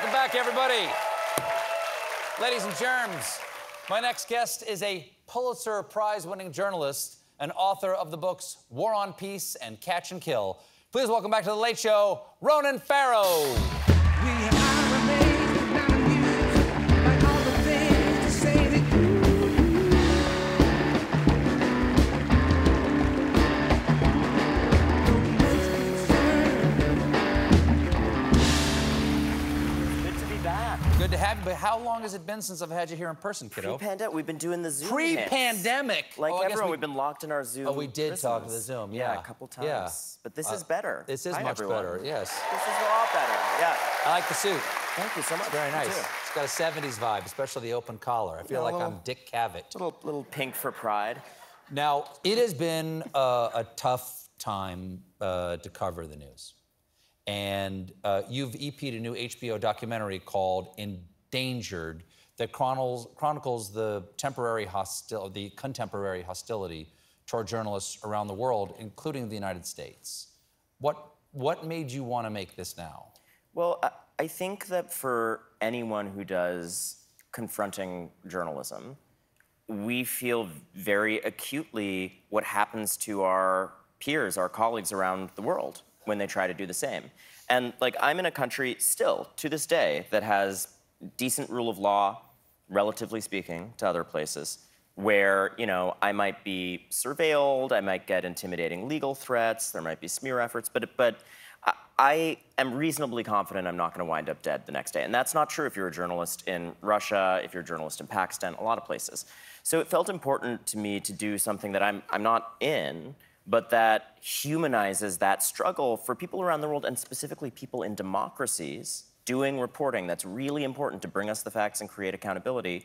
Welcome back, everybody. Ladies and germs, my next guest is a Pulitzer Prize-winning journalist and author of the books War on Peace and Catch and Kill. Please welcome back to The Late Show, Ronan Farrow. Good to have you, but how long has it been since I've had you here in person, kiddo? Pre-pandemic, we've been doing the Zoom. Pre-pandemic, like everyone, we've been locked in our Zoom. Oh, we did Christmas. Talk to the Zoom, yeah, a couple times. Yeah. But this is better. This is much better, yes. This is a lot better. Yeah. I like the suit. Thank you so much. It's very nice. It's got a '70s vibe, especially the open collar. I feel like I'm Dick Cavett. Little pink for pride. Now, it has been a tough time to cover the news. And you've EP'd a new HBO documentary called Endangered that chronicles the contemporary hostility toward journalists around the world, including the United States. What made you want to make this now? Well, I think that for anyone who does confronting journalism, we feel very acutely what happens to our peers, our colleagues around the world, when they try to do the same. And like, I'm in a country still, to this day, that has decent rule of law, relatively speaking, to other places, where, you know, I might be surveilled, I might get intimidating legal threats, there might be smear efforts, but I am reasonably confident I'm not gonna wind up dead the next day. And that's not true if you're a journalist in Russia, if you're a journalist in Pakistan, a lot of places. So it felt important to me to do something that I'm not in, but that humanizes that struggle for people around the world, and specifically people in democracies doing reporting that's really important to bring us the facts and create accountability,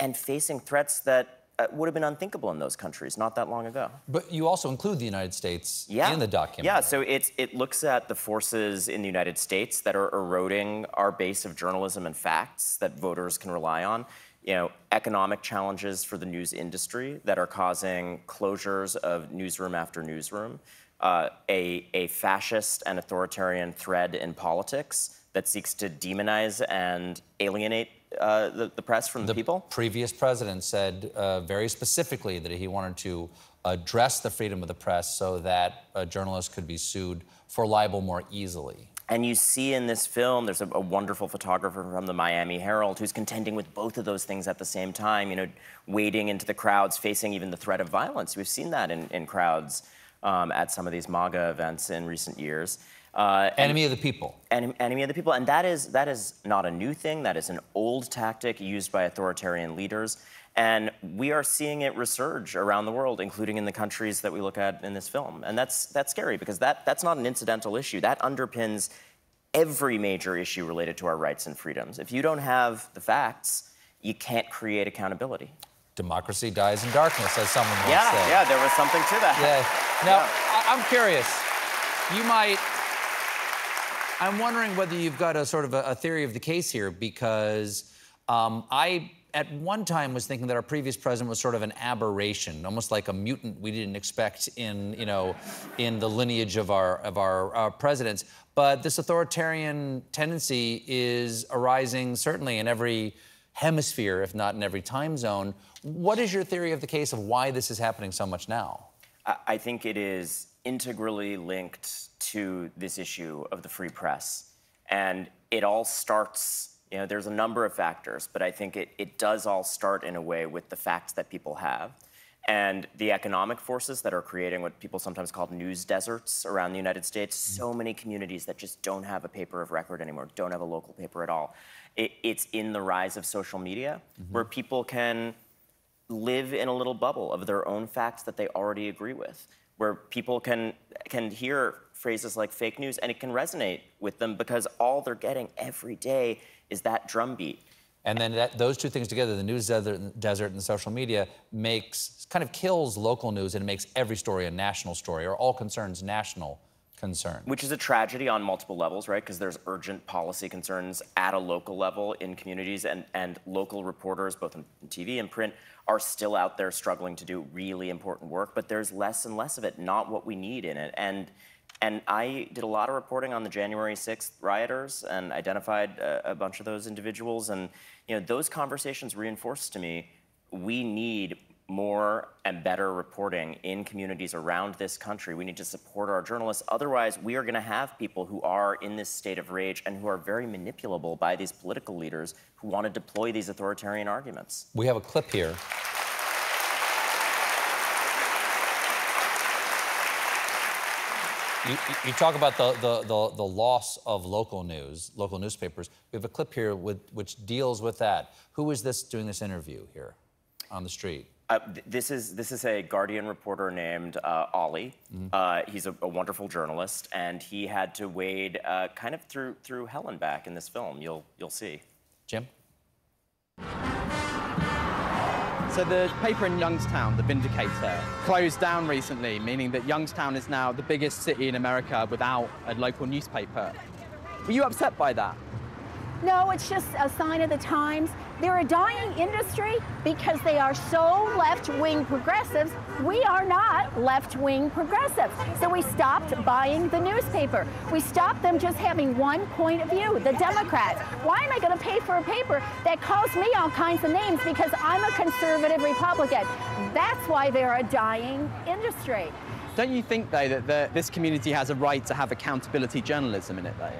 and facing threats that would have been unthinkable in those countries not that long ago. But you also include the United States in the documentary. Yeah, so it looks at the forces in the United States that are eroding our base of journalism and facts that voters can rely on. You know, economic challenges for the news industry that are causing closures of newsroom after newsroom, a fascist and authoritarian thread in politics that seeks to demonize and alienate the press from the people. The previous president said very specifically that he wanted to address the freedom of the press so that journalists could be sued for libel more easily. And you see in this film, there's a wonderful photographer from the Miami Herald who's contending with both of those things at the same time, you know, wading into the crowds, facing even the threat of violence. We've seen that in crowds at some of these MAGA events in recent years. Enemy of the people. Enemy of the people, and that is not a new thing. That is an old tactic used by authoritarian leaders. And we are seeing it resurge around the world, including in the countries that we look at in this film. And that's scary, because that's not an incidental issue. That underpins every major issue related to our rights and freedoms. If you don't have the facts, you can't create accountability. Democracy dies in darkness, as someone once said. Yeah, there was something to that. Yeah. Now, I'm curious. I'm wondering whether you've got a sort of a theory of the case here, because I at one time was thinking that our previous president was sort of an aberration, almost like a mutant we didn't expect in, you know, in the lineage of our presidents. But this authoritarian tendency is arising certainly in every hemisphere, if not in every time zone. What is your theory of the case of why this is happening so much now? I think it is integrally linked to this issue of the free press. And it all starts, you know, there's a number of factors, but I think it does all start in a way with the facts that people have. And the economic forces that are creating what people sometimes call news deserts around the United States, so many communities that just don't have a paper of record anymore, don't have a local paper at all. It's in the rise of social media, where people can live in a little bubble of their own facts that they already agree with, where people can hear phrases like fake news, and it can resonate with them because all they're getting every day is that drumbeat. And then those two things together, the news desert and social media, kind of kills local news, and it makes every story a national story, or all concerns national concern. Which is a tragedy on multiple levels, right? Because there's urgent policy concerns at a local level in communities, and local reporters, both in TV and print, are still out there struggling to do really important work, but there's less and less of it, not what we need in it. And And I did a lot of reporting on the January 6th rioters and identified a bunch of those individuals. And you know, those conversations reinforced to me, we need more and better reporting in communities around this country. We need to support our journalists. Otherwise, we are gonna have people who are in this state of rage and who are very manipulable by these political leaders who want to deploy these authoritarian arguments. We have a clip here. You talk about the loss of local news, local newspapers. We have a clip here which deals with that. Who is this doing this interview here on the street? This is a Guardian reporter named Ollie. Mm-hmm. He's a wonderful journalist, and he had to wade kind of through hell and back in this film. You'll see. Jim? So the paper in Youngstown, The Vindicator, closed down recently, meaning that Youngstown is now the biggest city in America without a local newspaper. Were you upset by that? No, it's just a sign of the times. They're a dying industry because they are so left-wing progressives. We are not left-wing progressives. So we stopped buying the newspaper. We stopped them just having one point of view, the Democrats. Why am I going to pay for a paper that calls me all kinds of names because I'm a conservative Republican? That's why they're a dying industry. Don't you think, though, that this community has a right to have accountability journalism in it, though?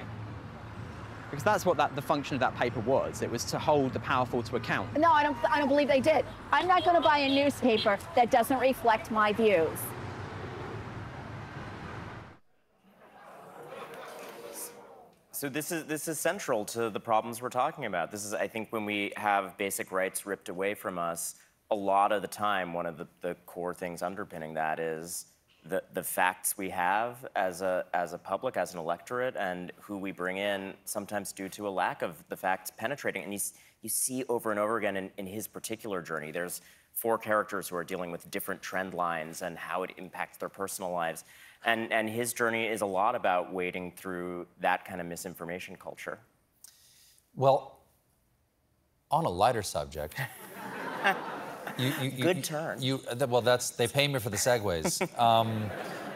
Because that's what the function of that paper was. It was to hold the powerful to account. No, I don't believe they did. I'm not going to buy a newspaper that doesn't reflect my views. So this is central to the problems we're talking about. This is, I think, when we have basic rights ripped away from us, a lot of the time, one of the core things underpinning that is the facts we have as a public, as an electorate, and who we bring in, sometimes due to a lack of the facts penetrating. And you see over and over again in his particular journey, there's four characters who are dealing with different trend lines and how it impacts their personal lives. And his journey is a lot about wading through that kind of misinformation culture. Well, on a lighter subject... Good turn. Well, they pay me for the segues.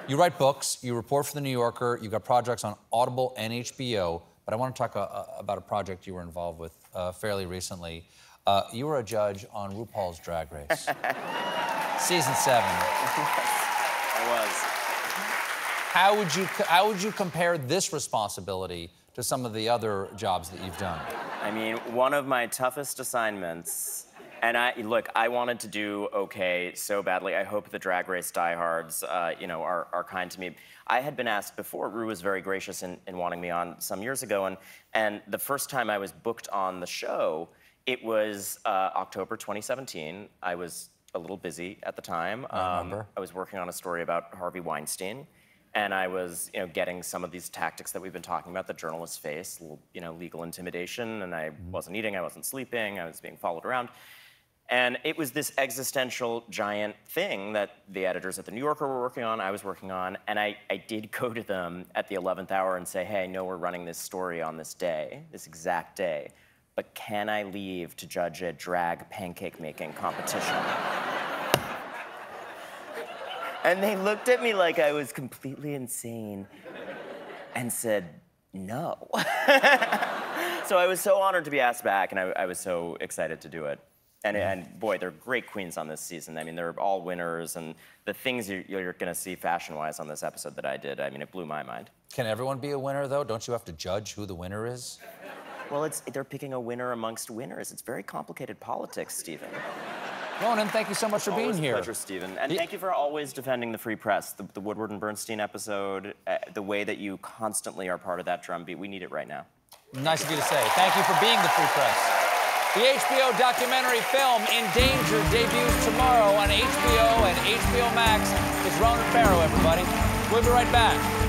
You write books, you report for The New Yorker, you've got projects on Audible and HBO, but I want to talk about a project you were involved with fairly recently. You were a judge on RuPaul's Drag Race. Season 7. I was. How would you compare this responsibility to some of the other jobs that you've done? I mean, one of my toughest assignments... And I wanted to do okay so badly. I hope the Drag Race diehards, you know, are kind to me. I had been asked before. Rue was very gracious in wanting me on some years ago, and the first time I was booked on the show, it was October 2017. I was a little busy at the time. I remember. I was working on a story about Harvey Weinstein, and I was, you know, getting some of these tactics that we've been talking about that journalists face, you know, legal intimidation. And I wasn't eating. I wasn't sleeping. I was being followed around. And it was this existential giant thing that the editors at The New Yorker were working on, I was working on, and I did go to them at the 11th hour and say, hey, I know we're running this story on this day, this exact day, but can I leave to judge a drag pancake-making competition? And they looked at me like I was completely insane and said, no. So I was so honored to be asked back, and I was so excited to do it. And boy, they're great queens on this season. I mean, they're all winners, and the things you're gonna see fashion-wise on this episode that I did, I mean, it blew my mind. Can everyone be a winner, though? Don't you have to judge who the winner is? Well, they're picking a winner amongst winners. It's very complicated politics, Stephen. Ronan, thank you so much for being here. It's always a pleasure, Stephen. And thank you for always defending the free press. The Woodward and Bernstein episode, the way that you constantly are part of that drumbeat, we need it right now. Nice of you to say. Thank you for being the free press. The HBO documentary film, Endangered, debuts tomorrow on HBO and HBO Max. It's Ronan Farrow, everybody. We'll be right back.